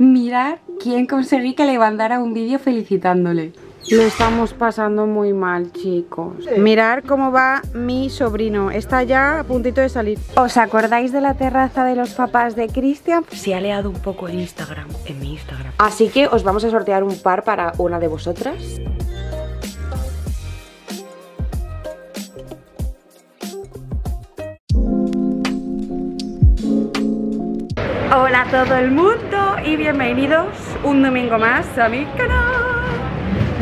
Mirad quién conseguí que le mandara un vídeo felicitándole. Lo estamos pasando muy mal, chicos. Mirad cómo va mi sobrino. Está ya a puntito de salir. ¿Os acordáis de la terraza de los papás de Cristian? Se ha leado un poco en Instagram, en mi Instagram. Así que os vamos a sortear un par para una de vosotras. Hola a todo el mundo y bienvenidos un domingo más a mi canal.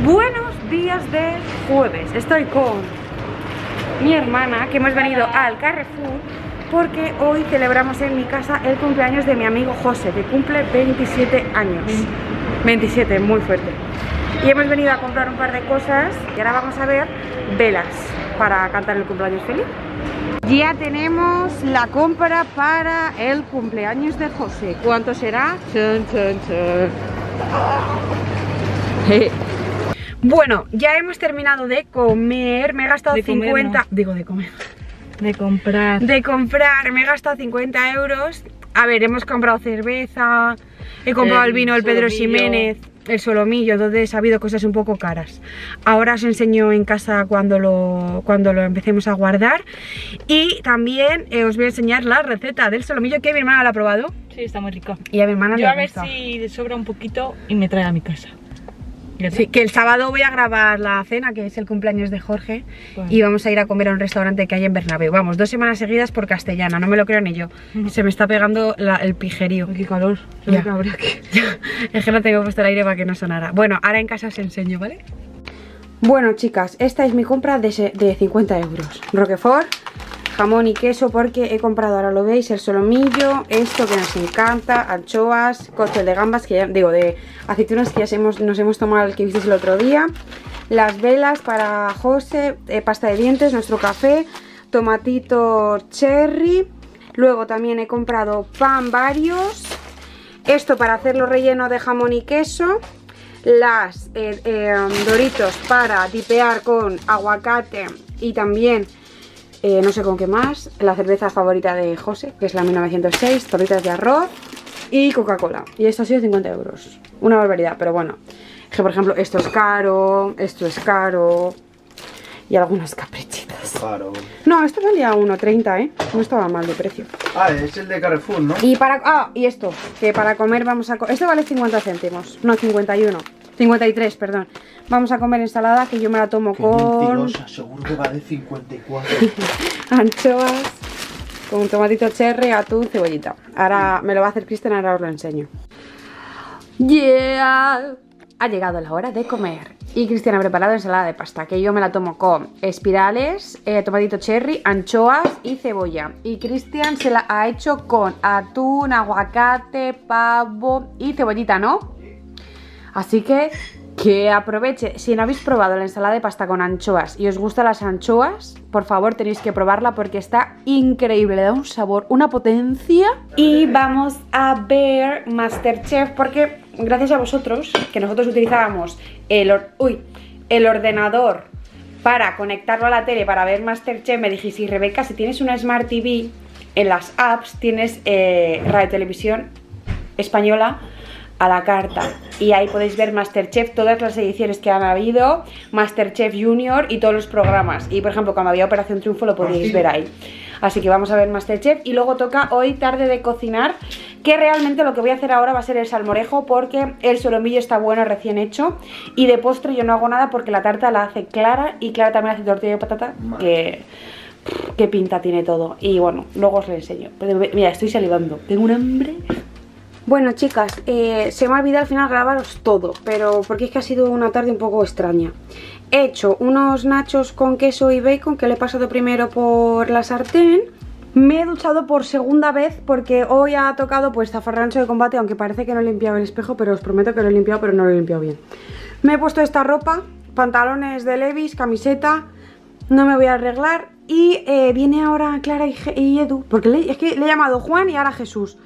Buenos días de jueves. Estoy con mi hermana, que hemos venido al Carrefour porque hoy celebramos en mi casa el cumpleaños de mi amigo José, que cumple 27 años. 27, muy fuerte. Y hemos venido a comprar un par de cosas y ahora vamos a ver velas para cantar el cumpleaños feliz. Ya tenemos la compra para el cumpleaños de José. ¿Cuánto será? Chun, chun, chun. Bueno, ya hemos terminado de comer, me he gastado 50... No. Digo, de comer. De comprar. De comprar, me he gastado 50 euros. A ver, hemos comprado cerveza, he comprado el vino, el Pedro Ximénez, el solomillo, entonces ha habido cosas un poco caras. Ahora os enseño en casa cuando lo empecemos a guardar. Y también os voy a enseñar la receta del solomillo, que mi hermana la ha probado. Sí, está muy rico. Y a mi hermana le ha gustado. Yo a ver si sobra un poquito y me trae a mi casa. Sí, que el sábado voy a grabar la cena, que es el cumpleaños de Jorge, bueno. Y vamos a ir a comer a un restaurante que hay en Bernabéu. Vamos, 2 semanas seguidas por Castellana, no me lo creo ni yo. Se me está pegando el pijerío. Qué calor, ya. Es que no tengo puesto el aire para que no sonara. Bueno, ahora en casa os enseño, ¿vale? Bueno, chicas, esta es mi compra de 50 euros. Roquefort, jamón y queso, porque he comprado, ahora lo veis, el solomillo, esto que nos encanta, anchoas, cóctel de gambas, que ya, digo, de aceitunas, que ya nos hemos tomado el que visteis el otro día, las velas para José, pasta de dientes, nuestro café, tomatito cherry, luego también he comprado pan varios, esto para hacerlo relleno de jamón y queso, las Doritos para dipear con aguacate y también... no sé con qué más, la cerveza favorita de José, que es la 1906, torritas de arroz y Coca-Cola. Y esto ha sido 50 euros, una barbaridad, pero bueno. Que por ejemplo, esto es caro y algunas caprichitas. Claro. No, esto valía 1,30, ¿eh? No estaba mal de precio. Ah, es el de Carrefour, ¿no? Y para... Ah, y esto, que para comer vamos a... Esto vale 50 céntimos, no, 51. 53, perdón. Vamos a comer ensalada, que yo me la tomo con... seguro que vale 54. Anchoas, con tomatito cherry, atún, cebollita. Ahora me lo va a hacer Cristian, ahora os lo enseño. ¡Yeah! Ha llegado la hora de comer. Y Cristian ha preparado ensalada de pasta, que yo me la tomo con espirales, tomatito cherry, anchoas y cebolla. Y Cristian se la ha hecho con atún, aguacate, pavo y cebollita, ¿no? Así que aproveche. Si no habéis probado la ensalada de pasta con anchoas y os gustan las anchoas, por favor tenéis que probarla porque está increíble. Le da un sabor, una potencia. Y vamos a ver Masterchef porque gracias a vosotros, que nosotros utilizábamos el ordenador para conectarlo a la tele para ver Masterchef, me dijisteis, Rebeca, si tienes una Smart TV en las apps, tienes Radio Televisión Española a la carta y ahí podéis ver Masterchef, todas las ediciones que han habido, Masterchef Junior y todos los programas, y por ejemplo cuando había Operación Triunfo lo podéis ver ahí. Así que vamos a ver Masterchef y luego toca hoy tarde de cocinar, que realmente lo que voy a hacer ahora va a ser el salmorejo porque el solomillo está bueno recién hecho, y de postre yo no hago nada porque la tarta la hace Clara y Clara también hace tortilla de patata, que... qué pinta tiene todo, y bueno, luego os lo enseño. Pero mira, estoy salivando, tengo un hambre. Bueno, chicas, se me ha olvidado al final grabaros todo, pero porque es que ha sido una tarde un poco extraña. He hecho unos nachos con queso y bacon que le he pasado primero por la sartén. Me he duchado por segunda vez porque hoy ha tocado pues zafarrancho de combate, aunque parece que no he limpiado el espejo, pero os prometo que lo he limpiado, pero no lo he limpiado bien. Me he puesto esta ropa, pantalones de Levis, camiseta, no me voy a arreglar. Y viene ahora Clara y Edu, porque es que le he llamado Juan y ahora Jesús.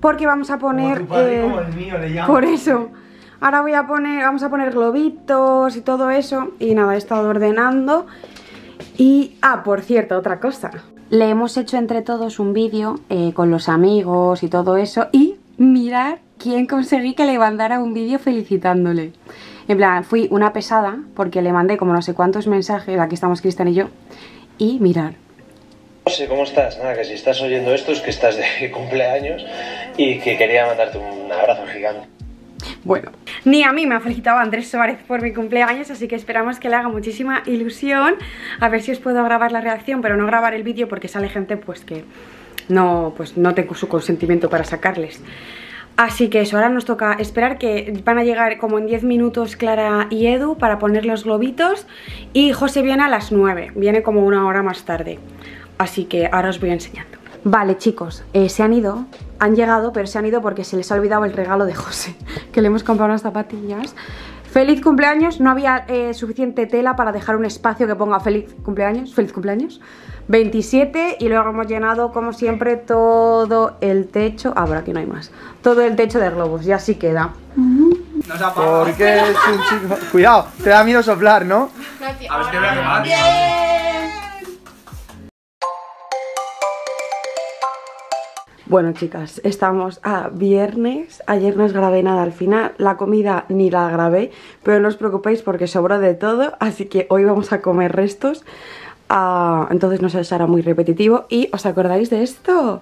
Porque vamos a poner... Como tu padre, como el mío, le llamo. Por eso. Ahora vamos a poner globitos y todo eso. Y nada, he estado ordenando. Y... Ah, por cierto, otra cosa. Le hemos hecho entre todos un vídeo con los amigos y todo eso. Y mirad quién conseguí que le mandara un vídeo felicitándole. En plan, fui una pesada porque le mandé como no sé cuántos mensajes, aquí estamos Cristian y yo, y mirar. No sé cómo estás, nada, que si estás oyendo esto es que estás de cumpleaños y que quería mandarte un abrazo gigante. Bueno, ni a mí me ha felicitado Andrés Suárez por mi cumpleaños, así que esperamos que le haga muchísima ilusión. A ver si os puedo grabar la reacción, pero no grabar el vídeo porque sale gente pues que no, pues no tengo su consentimiento para sacarles. Así que eso, ahora nos toca esperar que van a llegar como en 10 minutos Clara y Edu para poner los globitos. Y José viene a las 9, viene como una hora más tarde. Así que ahora os voy enseñando. Vale chicos, se han ido, han llegado, pero se han ido porque se les ha olvidado el regalo de José, que le hemos comprado unas zapatillas. Feliz cumpleaños, no había suficiente tela para dejar un espacio que ponga feliz cumpleaños 27, y luego hemos llenado como siempre todo el techo, ah, pero aquí no hay más, todo el techo de globos, y así queda. Nos ha pagado. Porque es un chico... Cuidado, te da miedo soplar, ¿no? No tío. A ver, te voy a quemar. Bueno chicas, estamos a viernes, ayer no os grabé nada al final, la comida ni la grabé, pero no os preocupéis porque sobró de todo, así que hoy vamos a comer restos, entonces no se os hará muy repetitivo. Y ¿os acordáis de esto?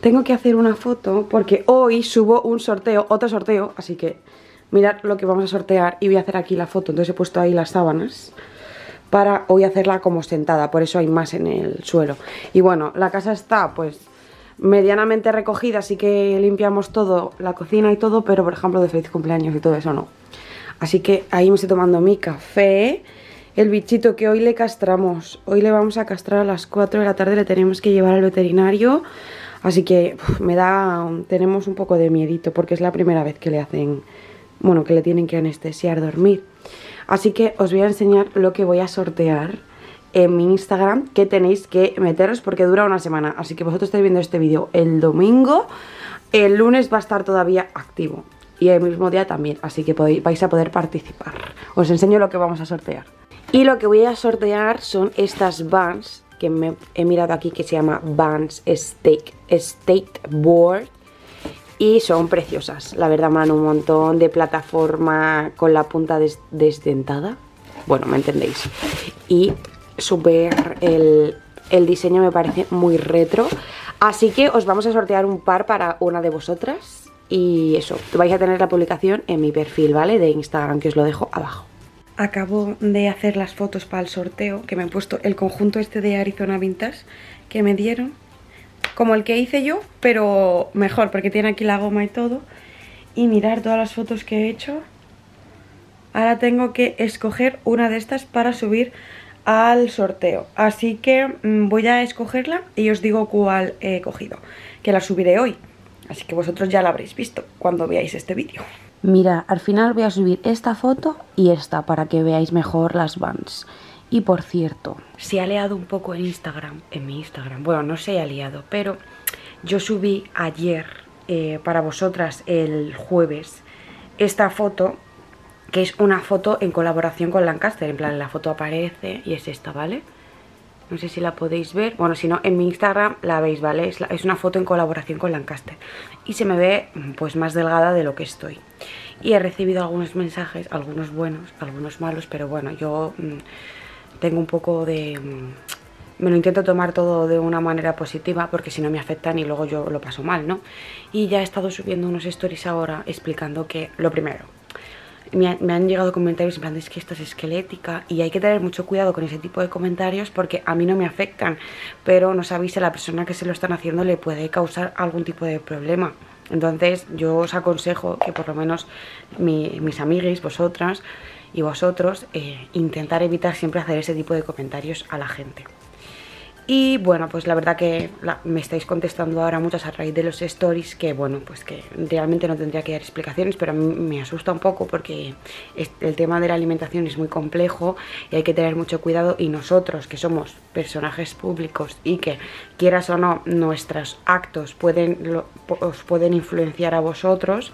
Tengo que hacer una foto porque hoy subo un sorteo, otro sorteo, así que mirad lo que vamos a sortear y voy a hacer aquí la foto, entonces he puesto ahí las sábanas para hoy hacerla como sentada, por eso hay más en el suelo. Y bueno, la casa está pues... medianamente recogida, así que limpiamos todo, la cocina y todo, pero por ejemplo de feliz cumpleaños y todo eso no. Así que ahí me estoy tomando mi café. El bichito que hoy le castramos, hoy le vamos a castrar a las 4 de la tarde, le tenemos que llevar al veterinario, así que me da, tenemos un poco de miedito porque es la primera vez que le hacen, bueno, que le tienen que anestesiar, dormir. Así que os voy a enseñar lo que voy a sortear en mi Instagram, que tenéis que meteros porque dura una semana, así que vosotros estáis viendo este vídeo el domingo, el lunes va a estar todavía activo y el mismo día también, así que vais a poder participar. Os enseño lo que vamos a sortear. Y lo que voy a sortear son estas Vans que me he mirado aquí, que se llama Vans Skate Board, y son preciosas, la verdad. Me dan un montón de plataforma con la punta desdentada, bueno, me entendéis, y súper el diseño me parece muy retro, así que os vamos a sortear un par para una de vosotras y eso, vais a tener la publicación en mi perfil, ¿vale? De Instagram, que os lo dejo abajo. Acabo de hacer las fotos para el sorteo, que me han puesto el conjunto este de Arizona Vintage que me dieron, como el que hice yo, pero mejor porque tiene aquí la goma y todo, y mirar todas las fotos que he hecho. Ahora tengo que escoger una de estas para subir al sorteo, así que voy a escogerla y os digo cuál he cogido, que la subiré hoy, así que vosotros ya la habréis visto cuando veáis este vídeo. Mira, al final voy a subir esta foto y esta para que veáis mejor las Vans. Y por cierto, se ha liado un poco en Instagram, en mi Instagram, bueno, no se ha liado, pero yo subí ayer para vosotras el jueves esta foto, que es una foto en colaboración con Lancaster, en plan la foto aparece y es esta, ¿vale? No sé si la podéis ver, bueno, si no, en mi Instagram la veis, ¿vale? Es una foto en colaboración con Lancaster y se me ve pues más delgada de lo que estoy. Y he recibido algunos mensajes, algunos buenos, algunos malos, pero bueno, yo tengo un poco de... me lo intento tomar todo de una manera positiva porque si no me afectan y luego yo lo paso mal, ¿no? Y ya he estado subiendo unos stories ahora explicando que lo primero... me han llegado comentarios en plan, es que estás esquelética, y hay que tener mucho cuidado con ese tipo de comentarios porque a mí no me afectan, pero no sabéis si a la persona que se lo están haciendo le puede causar algún tipo de problema. Entonces yo os aconsejo que por lo menos mis amigues, vosotras y vosotros, intentar evitar siempre hacer ese tipo de comentarios a la gente. Y bueno, pues la verdad que me estáis contestando ahora muchas a raíz de los stories, que bueno, pues que realmente no tendría que dar explicaciones, pero a mí me asusta un poco porque el tema de la alimentación es muy complejo y hay que tener mucho cuidado, y nosotros que somos personajes públicos y que quieras o no nuestros actos os pueden influenciar a vosotros,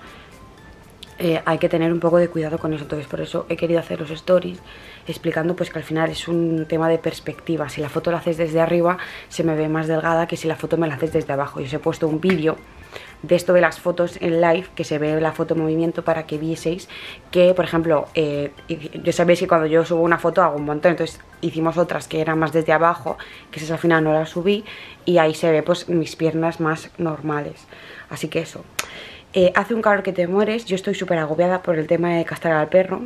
hay que tener un poco de cuidado con eso. Entonces por eso he querido hacer los stories explicando pues que al final es un tema de perspectiva. Si la foto la haces desde arriba se me ve más delgada que si la foto me la haces desde abajo. Yo os he puesto un vídeo de esto de las fotos en live, que se ve la foto en movimiento, para que vieseis que, por ejemplo, ya sabéis que cuando yo subo una foto hago un montón, entonces hicimos otras que eran más desde abajo, que esas al final no las subí, y ahí se ve pues mis piernas más normales. Así que eso. Hace un calor que te mueres. Yo estoy súper agobiada por el tema de castrar al perro,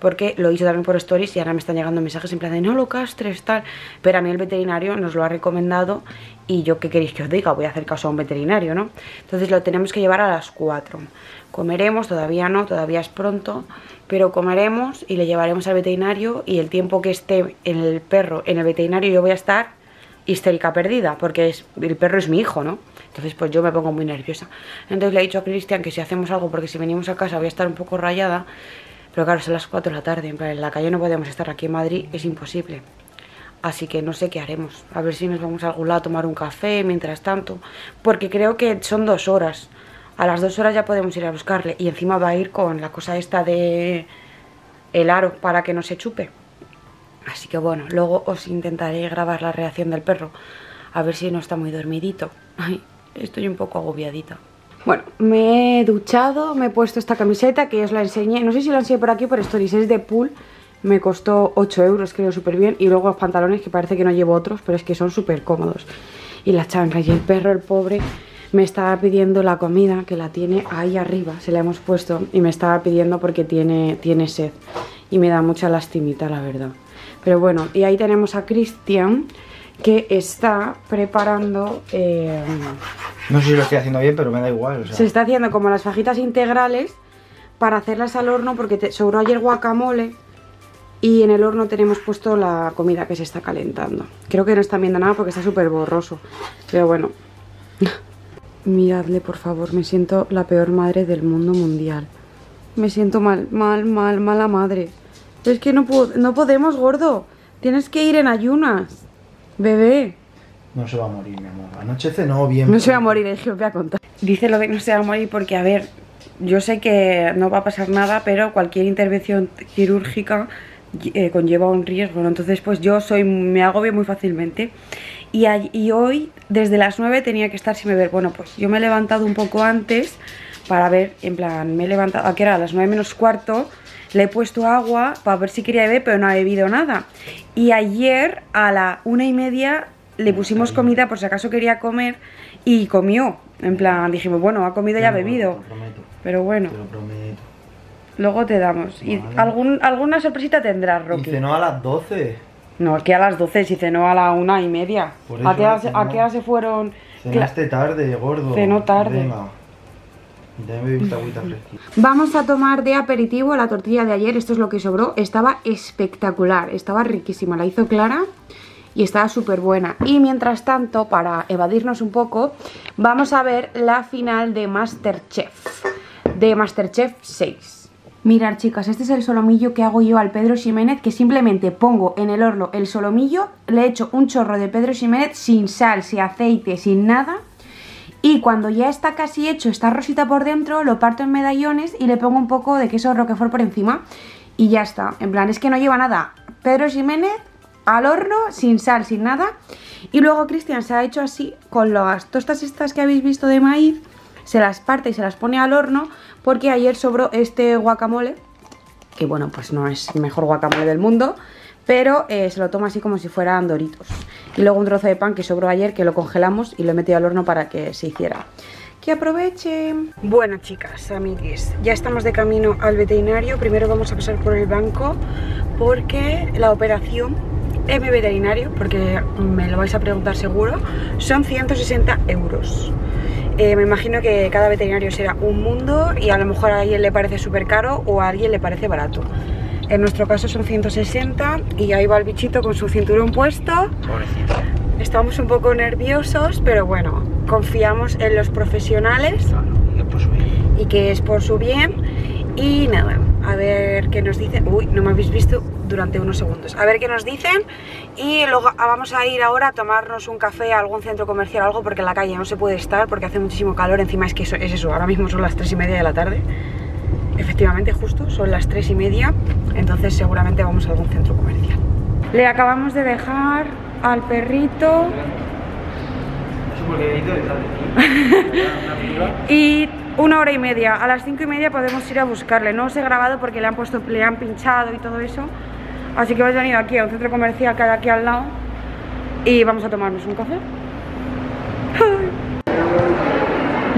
porque lo hice también por stories y ahora me están llegando mensajes en plan de no lo castres, tal. Pero a mí el veterinario nos lo ha recomendado y yo, ¿qué queréis que os diga? Voy a hacer caso a un veterinario, ¿no? Entonces lo tenemos que llevar a las 4. Comeremos, todavía no, todavía es pronto, pero comeremos y le llevaremos al veterinario, y el tiempo que esté el perro en el veterinario yo voy a estar histérica perdida, porque el perro es mi hijo, ¿no? Entonces pues yo me pongo muy nerviosa. Entonces le he dicho a Cristian que si hacemos algo, porque si venimos a casa voy a estar un poco rayada. Pero claro, son las 4 de la tarde, en la calle no podemos estar, aquí en Madrid es imposible. Así que no sé qué haremos, a ver si nos vamos a algún lado a tomar un café mientras tanto, porque creo que son 2 horas. A las 2 horas ya podemos ir a buscarle, y encima va a ir con la cosa esta de el aro para que no se chupe. Así que bueno, luego os intentaré grabar la reacción del perro, a ver si no está muy dormidito. Ay, estoy un poco agobiadita. Bueno, me he duchado, me he puesto esta camiseta que os la enseñé, no sé si la enseñé por aquí por stories, es de Pool, me costó 8 euros, creo, súper bien, y luego los pantalones, que parece que no llevo otros, pero es que son súper cómodos, y la chancla. Y el perro, el pobre, me estaba pidiendo la comida, que la tiene ahí arriba, se la hemos puesto, y me estaba pidiendo porque tiene sed, y me da mucha lastimita, la verdad. Pero bueno, y ahí tenemos a Cristian, que está preparando... No sé si lo estoy haciendo bien, pero me da igual, o sea. Se está haciendo como las fajitas integrales para hacerlas al horno, porque sobró ayer guacamole y en el horno tenemos puesto la comida que se está calentando. Creo que no está viendo nada porque está súper borroso, pero bueno. Miradle, por favor, me siento la peor madre del mundo mundial. Me siento mala madre. Es que no podemos, gordo. Tienes que ir en ayunas, bebé. No se va a morir, mi amor. Anoche cenó bien. No se va a morir, es que os voy a contar. Dice lo de no se va a morir porque, a ver, yo sé que no va a pasar nada, pero cualquier intervención quirúrgica conlleva un riesgo, ¿no? Entonces pues yo me agobio muy fácilmente. Y hoy, desde las 9 tenía que estar sin beber. Bueno, pues yo me he levantado un poco antes para ver, en plan, me he levantado, ¿a qué hora? A las 9 menos cuarto. Le he puesto agua para ver si quería beber, pero no ha bebido nada. Y ayer a la 1:30 le pusimos comida por si acaso quería comer, y comió. En plan, dijimos, bueno, ha comido y ha bebido. Te lo prometo. Pero bueno. Te lo prometo. Luego te damos. Vale. Y alguna sorpresita tendrás, Rocky. Y cenó a las 12. No, es que a las 12, si cenó a la 1:30. ¿A qué hora se fueron? Cenaste tarde, gordo. Cenó tarde. Venga. Vamos a tomar de aperitivo la tortilla de ayer, esto es lo que sobró. Estaba espectacular, estaba riquísima, la hizo Clara y estaba súper buena. Y mientras tanto, para evadirnos un poco, vamos a ver la final de Masterchef, de Masterchef 6. Mirad, chicas, este es el solomillo que hago yo al Pedro Ximénez, que simplemente pongo en el horno el solomillo, le echo un chorro de Pedro Ximénez sin sal, sin aceite, sin nada. Y cuando ya está casi hecho, está rosita por dentro, lo parto en medallones y le pongo un poco de queso Roquefort por encima. Y ya está, en plan, es que no lleva nada. Pedro Ximénez al horno, sin sal, sin nada. Y luego Cristian se ha hecho así, con las tostas estas que habéis visto de maíz, se las parte y se las pone al horno, porque ayer sobró este guacamole, que bueno, pues no es el mejor guacamole del mundo, pero se lo toma así como si fueran Doritos. Y luego un trozo de pan que sobró ayer, que lo congelamos y lo he metido al horno para que se hiciera. ¡Que aprovechen! Bueno, chicas, amiguis, ya estamos de camino al veterinario. Primero vamos a pasar por el banco, porque la operación en mi veterinario, porque me lo vais a preguntar seguro, son 160 euros. Me imagino que cada veterinario será un mundo, y a lo mejor a alguien le parece súper caro o a alguien le parece barato. En nuestro caso son 160, y ahí va el bichito con su cinturón puesto. Pobrecito. Estamos un poco nerviosos, pero bueno, confiamos en los profesionales. Claro, y que es por su bien. Y nada, a ver qué nos dicen. Uy, no me habéis visto durante unos segundos. A ver qué nos dicen, y luego vamos a ir ahora a tomarnos un café a algún centro comercial o algo, porque en la calle no se puede estar porque hace muchísimo calor. Encima es que es eso, ahora mismo son las 3:30 de la tarde. Efectivamente, justo, son las 3:30, entonces seguramente vamos a algún centro comercial. Le acabamos de dejar al perrito Y una hora y media, a las 5:30 podemos ir a buscarle. No os he grabado porque le han puesto, le han pinchado y todo eso. Así que hemos venido aquí a un centro comercial que hay aquí al lado y vamos a tomarnos un café.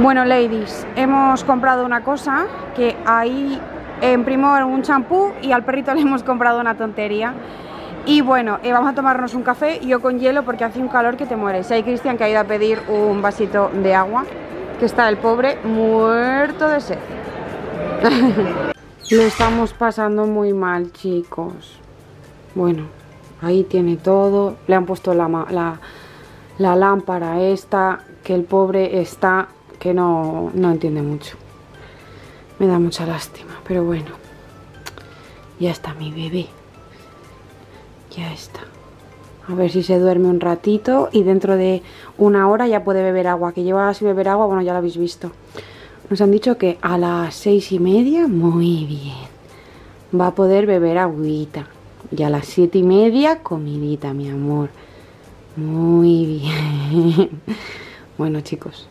Bueno, ladies, hemos comprado una cosa que ahí en Primor un champú y al perrito le hemos comprado una tontería. Y bueno, vamos a tomarnos un café, yo con hielo porque hace un calor que te mueres. Hay Cristian que ha ido a pedir un vasito de agua, que está el pobre muerto de sed. Lo estamos pasando muy mal, chicos. Bueno, ahí tiene todo. Le han puesto la lámpara esta, que el pobre está que no entiende mucho. Me da mucha lástima, pero bueno. Ya está mi bebé. Ya está. A ver si se duerme un ratito y dentro de una hora ya puede beber agua. Que lleva sin beber agua, bueno, ya lo habéis visto. Nos han dicho que a las 6:30, muy bien, va a poder beber agüita. Y a las 7:30, comidita, mi amor. Muy bien. Bueno, chicos,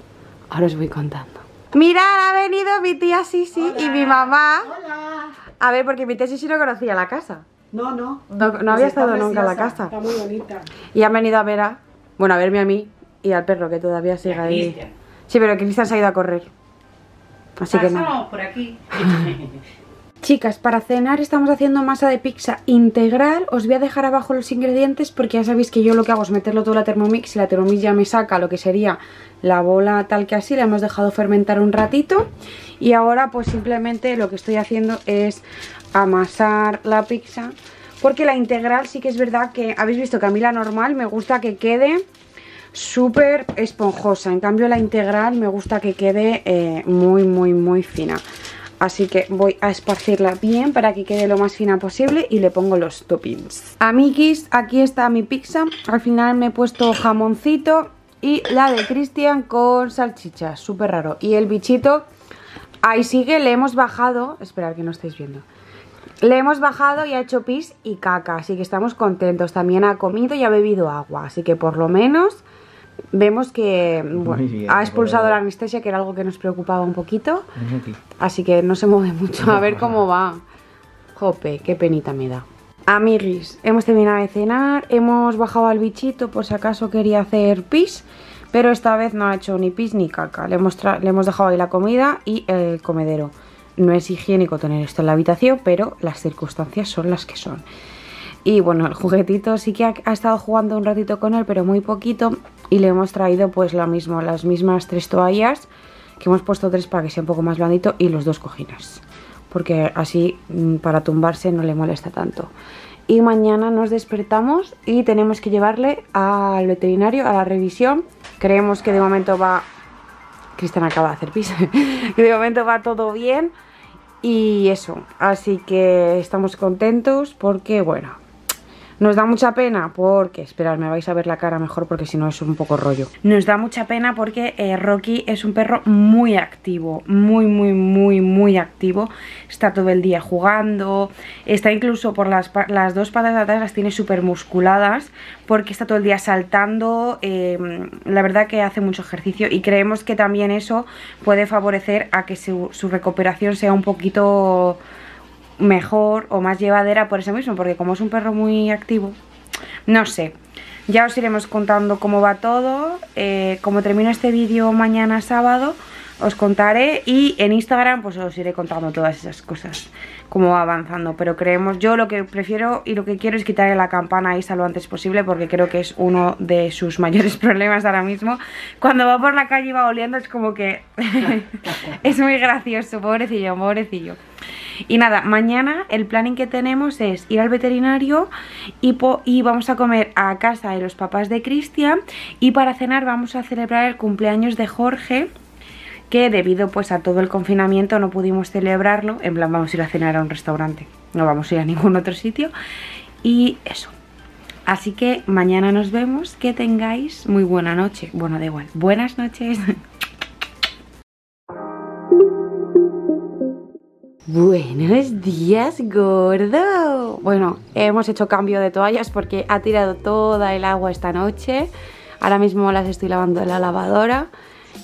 ahora os voy contando. Mirad, ha venido mi tía Sisi. Hola. Y mi mamá. Hola. A ver, porque mi tía Sisi no conocía la casa. No había estado nunca en la casa. Está muy bonita. Y han venido a ver a... Bueno, a verme a mí y al perro que todavía sigue ahí. Sí, pero Cristian se ha ido a correr. Así que no. Por aquí. Chicas, para cenar estamos haciendo masa de pizza integral. Os voy a dejar abajo los ingredientes porque ya sabéis que yo lo que hago es meterlo todo en la Thermomix. Y la Thermomix ya me saca lo que sería la bola tal que así. La hemos dejado fermentar un ratito. Y ahora pues simplemente lo que estoy haciendo es amasar la pizza. Porque la integral sí que es verdad que habéis visto que a mí la normal me gusta que quede súper esponjosa. En cambio la integral me gusta que quede muy fina. Así que voy a esparcirla bien para que quede lo más fina posible y le pongo los toppings. Amiguis, aquí está mi pizza. Al final me he puesto jamoncito y la de Cristian con salchichas, súper raro. Y el bichito, ahí sigue, le hemos bajado. Esperad que no estáis viendo. Le hemos bajado y ha hecho pis y caca, así que estamos contentos. También ha comido y ha bebido agua, así que por lo menos vemos que bueno, bien, ha expulsado la anestesia, que era algo que nos preocupaba un poquito. Así que no se mueve mucho, a ver cómo va. Jope, qué penita me da. Amiguis, hemos terminado de cenar, hemos bajado al bichito por si acaso quería hacer pis, pero esta vez no ha hecho ni pis ni caca. Le hemos dejado ahí la comida y el comedero. No es higiénico tener esto en la habitación, pero las circunstancias son las que son. Y bueno, el juguetito sí que ha estado jugando un ratito con él, pero muy poquito. Y le hemos traído pues lo mismo, las mismas 3 toallas, que hemos puesto 3 para que sea un poco más blandito, y los 2 cojines. Porque así para tumbarse no le molesta tanto. Y mañana nos despertamos y tenemos que llevarle al veterinario a la revisión. Creemos que de momento va... Cristian acaba de hacer pis. De momento va todo bien y eso, así que estamos contentos porque bueno, nos da mucha pena porque, esperad, me vais a ver la cara mejor porque si no es un poco rollo. Nos da mucha pena porque Rocky es un perro muy activo, muy activo. Está todo el día jugando, está incluso por las 2 patas de atrás las tiene súper musculadas porque está todo el día saltando. La verdad que hace mucho ejercicio y creemos que también eso puede favorecer a que su recuperación sea un poquito... mejor o más llevadera por eso mismo, porque como es un perro muy activo, no sé, ya os iremos contando cómo va todo. Como termino este vídeo mañana sábado, os contaré y en Instagram pues os iré contando todas esas cosas, cómo va avanzando, pero creemos, yo lo que prefiero y lo que quiero es quitarle la campana a Isa lo antes posible porque creo que es uno de sus mayores problemas ahora mismo. Cuando va por la calle y va oliendo es como que es muy gracioso, pobrecillo, pobrecillo. Y nada, mañana el planning que tenemos es ir al veterinario y vamos a comer a casa de los papás de Cristian. Y para cenar vamos a celebrar el cumpleaños de Jorge, que debido pues a todo el confinamiento no pudimos celebrarlo. En plan, vamos a ir a cenar a un restaurante, no vamos a ir a ningún otro sitio. Y eso. Así que mañana nos vemos, que tengáis muy buena noche. Bueno, da igual, buenas noches. Buenos días, gordo. Bueno, hemos hecho cambio de toallas porque ha tirado toda el agua esta noche. Ahora mismo las estoy lavando en la lavadora.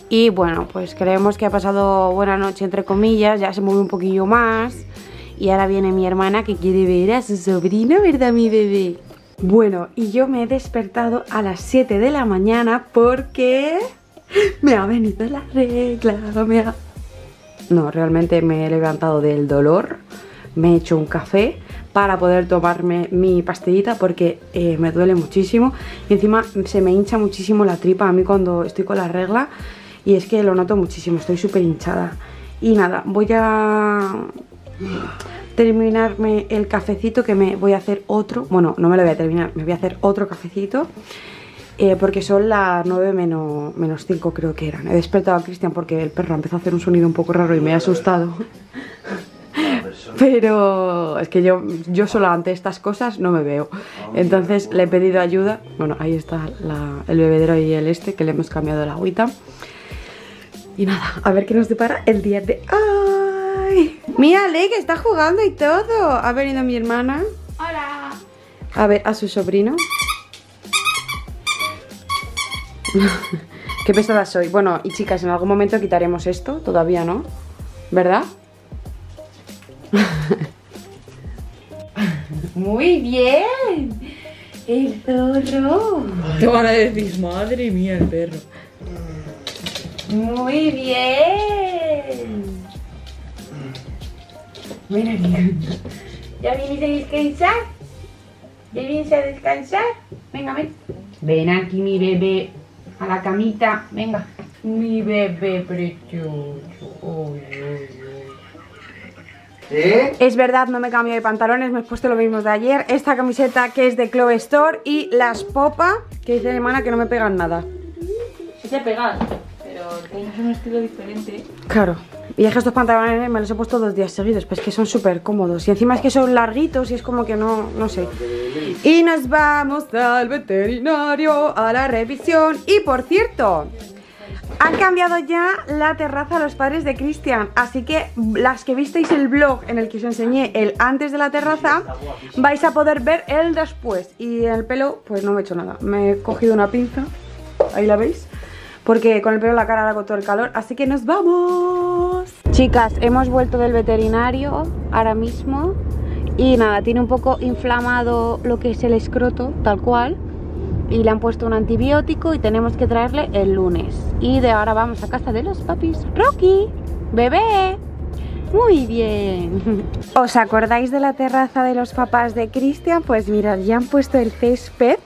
Y bueno, pues creemos que ha pasado buena noche, entre comillas. Ya se mueve un poquillo más. Y ahora viene mi hermana que quiere ver a su sobrino, ¿verdad, mi bebé? Bueno, y yo me he despertado a las 7 de la mañana porque me ha venido la regla. No, realmente me he levantado del dolor. Me he hecho un café para poder tomarme mi pastillita porque me duele muchísimo. Y encima se me hincha muchísimo la tripa a mí cuando estoy con la regla. Y es que lo noto muchísimo, estoy súper hinchada. Y nada, voy a terminarme el cafecito, que me voy a hacer otro. Bueno, no me lo voy a terminar, me voy a hacer otro cafecito porque son las 9 menos 5 creo que eran. He despertado a Cristian porque el perro empezó a hacer un sonido un poco raro y me he asustado. Pero es que yo sola ante estas cosas no me veo. Entonces le he pedido ayuda. Bueno, ahí está el bebedero y el este, que le hemos cambiado la agüita. Y nada, a ver qué nos depara el día de hoy. Mírale, que está jugando y todo. Ha venido mi hermana. Hola. A ver, a su sobrino. Qué pesada soy. Bueno, y chicas, en algún momento quitaremos esto. Todavía no, ¿verdad? Muy bien. El zorro. Te van a decir, madre mía, el perro. Muy bien. Mira, ¿ya viniste a descansar? ¿Ya viniste a descansar? Venga, ven. Ven aquí, mi bebé. A la camita, venga. Mi bebé precioso. Oh, oh, oh. ¿Eh? Es verdad, no me cambio de pantalones. Me he puesto lo mismo de ayer. Esta camiseta que es de Clove Store. Y las popas, que dice mi hermana que no me pegan nada. Sí te pegan, pero tienes un estilo diferente. Claro. Y es que estos pantalones me los he puesto 2 días seguidos, pues que son súper cómodos. Y encima es que son larguitos y es como que no sé. Y nos vamos al veterinario, a la revisión. Y por cierto, han cambiado ya la terraza a los padres de Cristian. Así que las que visteis el vlog en el que os enseñé el antes de la terraza, vais a poder ver el después. Y el pelo, pues no me he hecho nada. Me he cogido una pinza, ahí la veis. Porque con el pelo en la cara ahora con todo el calor. Así que nos vamos. Chicas, hemos vuelto del veterinario ahora mismo. Y nada, tiene un poco inflamado lo que es el escroto, tal cual. Y le han puesto un antibiótico y tenemos que traerle el lunes. Y de ahora vamos a casa de los papis. ¡Rocky! ¡Bebé! Muy bien. ¿Os acordáis de la terraza de los papás de Cristian? Pues mirad, ya han puesto el césped.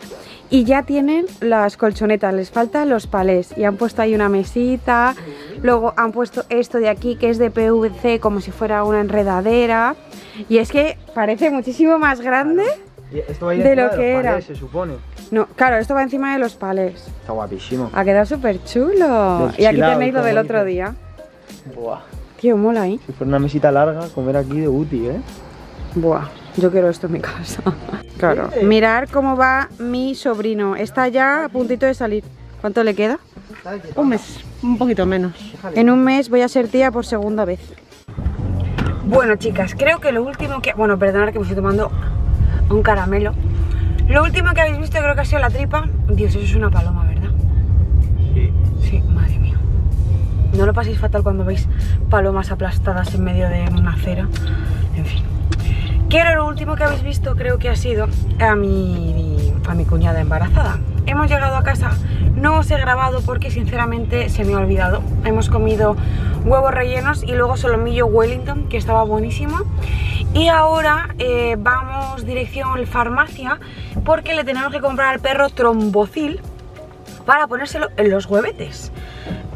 Y ya tienen las colchonetas, les faltan los palés. Y han puesto ahí una mesita. Luego han puesto esto de aquí que es de PVC, como si fuera una enredadera. Y es que parece muchísimo más grande de lo que era. Se supone. No, claro, esto va encima de los palés. Está guapísimo. Ha quedado súper chulo. Y aquí tenéis lo del otro día. Buah. Tío, mola, ¿eh? Si fuera una mesita larga, comer aquí de útil, ¿eh? Buah. Yo quiero esto en mi casa. Claro. Mirar cómo va mi sobrino. Está ya a puntito de salir. ¿Cuánto le queda? Un mes. Un poquito menos. En un mes voy a ser tía por segunda vez. Bueno, chicas, creo que lo último que... Bueno, perdonad que me estoy tomando un caramelo. Lo último que habéis visto creo que ha sido la tripa. Dios, eso es una paloma, ¿verdad? Sí. Sí, madre mía. No lo paséis fatal cuando veis palomas aplastadas en medio de una acera. En fin. Lo último que habéis visto creo que ha sido a mi cuñada embarazada. Hemos llegado a casa, no os he grabado porque sinceramente se me ha olvidado. Hemos comido huevos rellenos y luego solomillo Wellington, que estaba buenísimo. Y ahora vamos dirección farmacia porque le tenemos que comprar al perro trombocil para ponérselo en los huevetes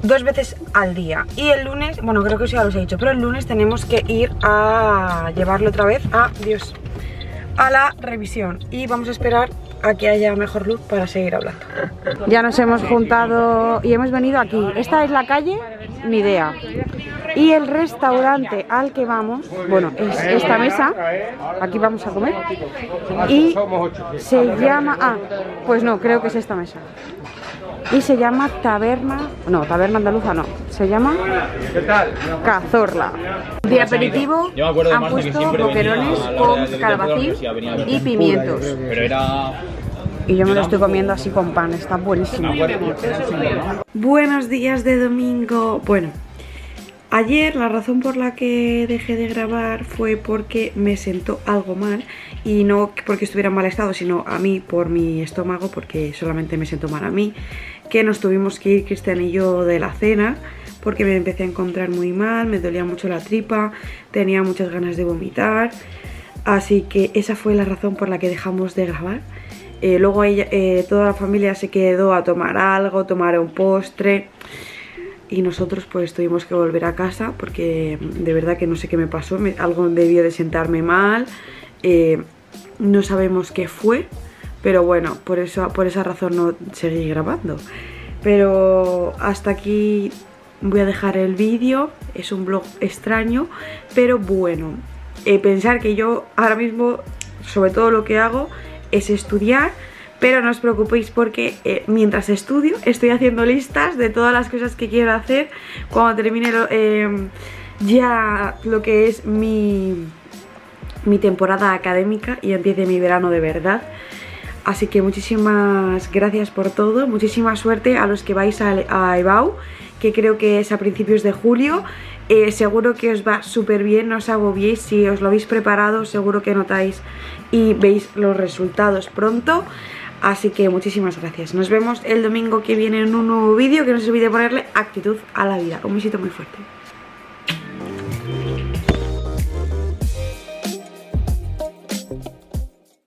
2 veces al día. Y el lunes, bueno, creo que eso ya los he dicho, pero el lunes tenemos que ir a llevarlo otra vez a la revisión. Y vamos a esperar a que haya mejor luz para seguir hablando. Ya nos hemos juntado y hemos venido aquí. Esta es la calle Midea. Y el restaurante al que vamos, bueno, es esta mesa. Aquí vamos a comer. Y se llama... Ah, pues no, creo que es esta mesa. Y se llama Taberna... No, Taberna Andaluza no. Se llama... ¿Qué tal? Cazorla. De aperitivo han puesto boquerones con calabacín y pimientos. Pero era... y yo me lo estoy comiendo así con pan, está buenísimo. Buenos días de domingo. Bueno, ayer la razón por la que dejé de grabar fue porque me sentó algo mal, y no porque estuviera en mal estado, sino a mí, por mi estómago, porque solamente me sentó mal a mí, que nos tuvimos que ir Cristian y yo de la cena porque me empecé a encontrar muy mal, me dolía mucho la tripa, tenía muchas ganas de vomitar, así que esa fue la razón por la que dejamos de grabar. Luego ella, toda la familia se quedó a tomar algo, tomar un postre, y nosotros pues tuvimos que volver a casa porque de verdad que no sé qué me pasó, algo debió de sentarme mal, no sabemos qué fue, pero bueno, por esa razón no seguí grabando. Pero hasta aquí voy a dejar el vídeo, es un vlog extraño, pero bueno, pensar que yo ahora mismo sobre todo lo que hago es estudiar, pero no os preocupéis porque mientras estudio estoy haciendo listas de todas las cosas que quiero hacer cuando termine ya lo que es mi temporada académica y empiece mi verano de verdad. Así que muchísimas gracias por todo, muchísima suerte a los que vais a Ebau, que creo que es a principios de julio. Seguro que os va súper bien, no os agobiéis, si os lo habéis preparado seguro que notáis y veis los resultados pronto. Así que muchísimas gracias, nos vemos el domingo que viene en un nuevo vídeo, que no se olvide ponerle actitud a la vida. Un besito muy fuerte.